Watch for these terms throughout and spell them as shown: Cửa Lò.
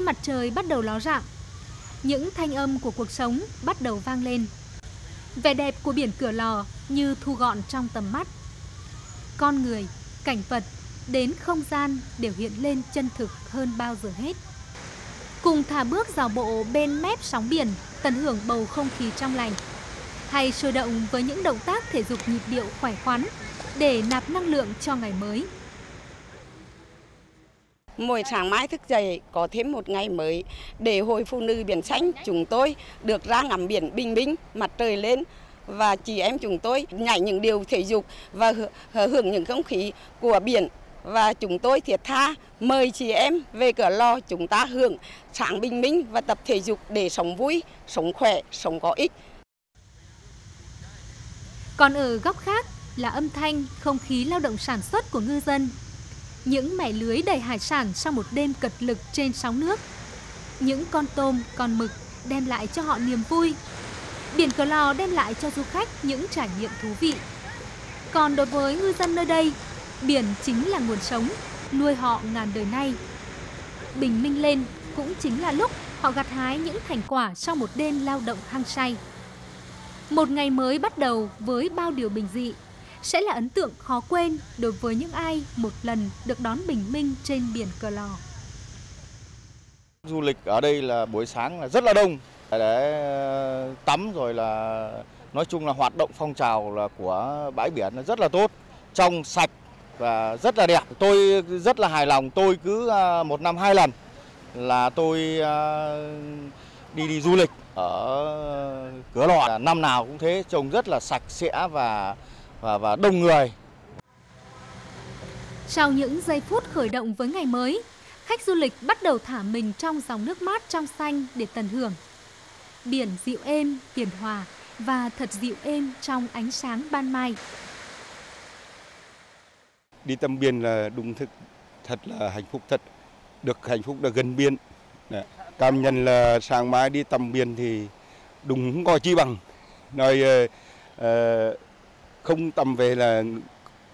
Khi mặt trời bắt đầu ló dạng, những thanh âm của cuộc sống bắt đầu vang lên. Vẻ đẹp của biển Cửa Lò như thu gọn trong tầm mắt. Con người, cảnh vật, đến không gian đều hiện lên chân thực hơn bao giờ hết. Cùng thả bước dạo bộ bên mép sóng biển, tận hưởng bầu không khí trong lành, hay sôi động với những động tác thể dục nhịp điệu khỏe khoắn để nạp năng lượng cho ngày mới. Mỗi sáng mai thức dậy có thêm một ngày mới để hội phụ nữ biển xanh chúng tôi được ra ngắm biển bình minh, mặt trời lên và chị em chúng tôi nhảy những điều thể dục và hưởng những không khí của biển. Và chúng tôi thiệt tha mời chị em về Cửa Lò chúng ta hưởng sáng bình minh và tập thể dục để sống vui, sống khỏe, sống có ích. Còn ở góc khác là âm thanh, không khí lao động sản xuất của ngư dân. Những mẻ lưới đầy hải sản sau một đêm cật lực trên sóng nước. Những con tôm, con mực đem lại cho họ niềm vui. Biển Cửa Lò đem lại cho du khách những trải nghiệm thú vị. Còn đối với ngư dân nơi đây, biển chính là nguồn sống, nuôi họ ngàn đời nay. Bình minh lên cũng chính là lúc họ gặt hái những thành quả sau một đêm lao động hăng say. Một ngày mới bắt đầu với bao điều bình dị sẽ là ấn tượng khó quên đối với những ai một lần được đón bình minh trên biển Cửa Lò. Du lịch ở đây là buổi sáng là rất là đông để tắm, rồi là nói chung là hoạt động phong trào là của bãi biển là rất là tốt, trong sạch và rất là đẹp. Tôi rất là hài lòng, tôi cứ một năm 2 lần là tôi đi du lịch ở Cửa Lò, năm nào cũng thế, trông rất là sạch sẽ và đông người. Sau những giây phút khởi động với ngày mới, khách du lịch bắt đầu thả mình trong dòng nước mát trong xanh để tận hưởng. Biển dịu êm, hiền hòa và thật dịu êm trong ánh sáng ban mai. Đi tắm biển là đúng thật là hạnh phúc, thật được hạnh phúc là gần biển. Đấy. Cảm nhận là sáng mai đi tắm biển thì đúng không có chi bằng. Nói không tắm về là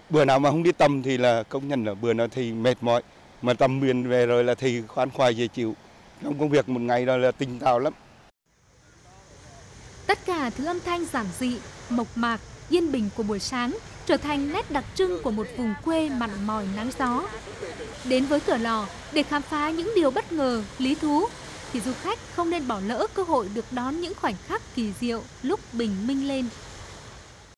bữa nào mà không đi tắm thì là công nhận là bữa nào thì mệt mỏi, mà tắm biển về rồi là thì khoan khoái dễ chịu. Trong công việc một ngày đó là tỉnh táo lắm. Tất cả thứ âm thanh giản dị, mộc mạc, yên bình của buổi sáng trở thành nét đặc trưng của một vùng quê mặn mòi nắng gió. Đến với Cửa Lò để khám phá những điều bất ngờ, lý thú, thì du khách không nên bỏ lỡ cơ hội được đón những khoảnh khắc kỳ diệu lúc bình minh lên.